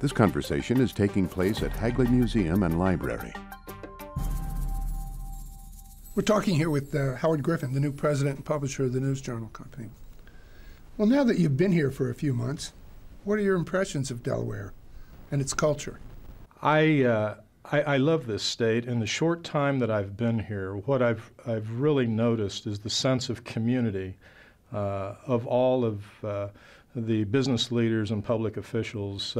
This conversation is taking place at Hagley Museum and Library. We're talking here with Howard Griffin, the new president and publisher of the News Journal Company. Well, now that you've been here for a few months, what are your impressions of Delaware and its culture? I love this state. In the short time that I've been here, what I've really noticed is the sense of community of all of the business leaders and public officials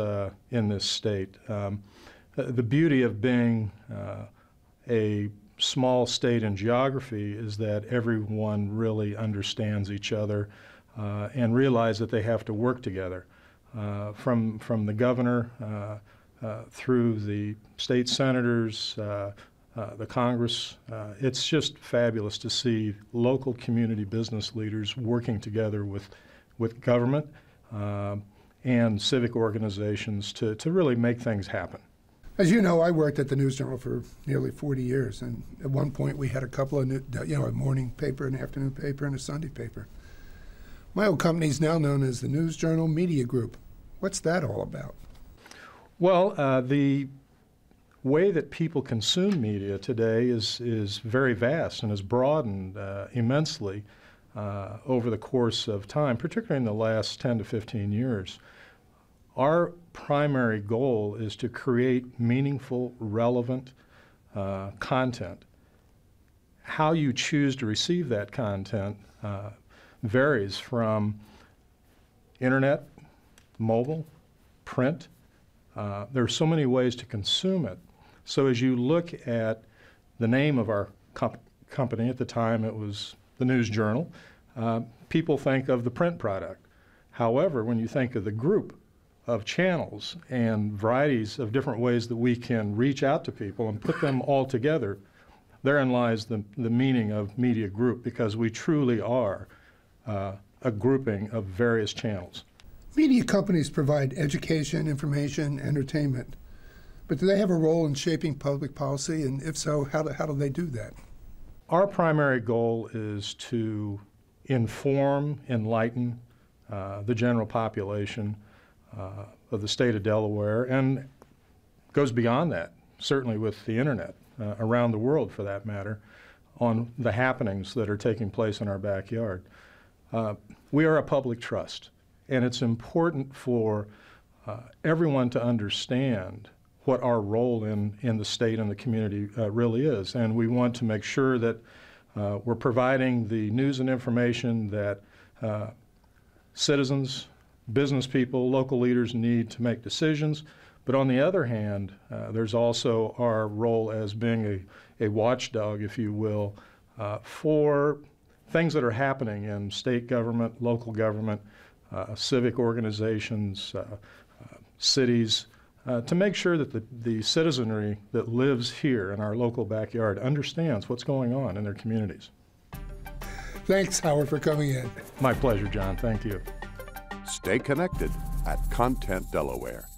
in this state. The beauty of being a small state in geography is that everyone really understands each other and realize that they have to work together. From the governor through the state senators, the Congress. It's just fabulous to see local community business leaders working together with government and civic organizations to really make things happen. As you know, I worked at the News Journal for nearly 40 years, and at one point we had a couple of, a morning paper, an afternoon paper, and a Sunday paper. My old company is now known as the News Journal Media Group. What's that all about? Well, the way that people consume media today is very vast and has broadened immensely over the course of time, particularly in the last 10 to 15 years. Our primary goal is to create meaningful, relevant content. How you choose to receive that content varies from internet, mobile, print. There are so many ways to consume it. So as you look at the name of our company, at the time it was the News Journal, people think of the print product. However, when you think of the group of channels and varieties of different ways that we can reach out to people and put them all together, therein lies the meaning of media group, because we truly are a grouping of various channels. Media companies provide education, information, entertainment, but do they have a role in shaping public policy, and if so, how do they do that? Our primary goal is to inform, enlighten the general population of the state of Delaware, and goes beyond that, certainly with the internet, around the world for that matter, on the happenings that are taking place in our backyard. We are a public trust. And it's important for everyone to understand what our role in the state and the community really is. And we want to make sure that we're providing the news and information that citizens, business people, local leaders need to make decisions. But on the other hand, there's also our role as being a watchdog, if you will, for things that are happening in state government, local government, civic organizations, cities, to make sure that the citizenry that lives here in our local backyard understands what's going on in their communities. Thanks, Howard, for coming in. My pleasure, John. Thank you. Stay connected at Content Delaware.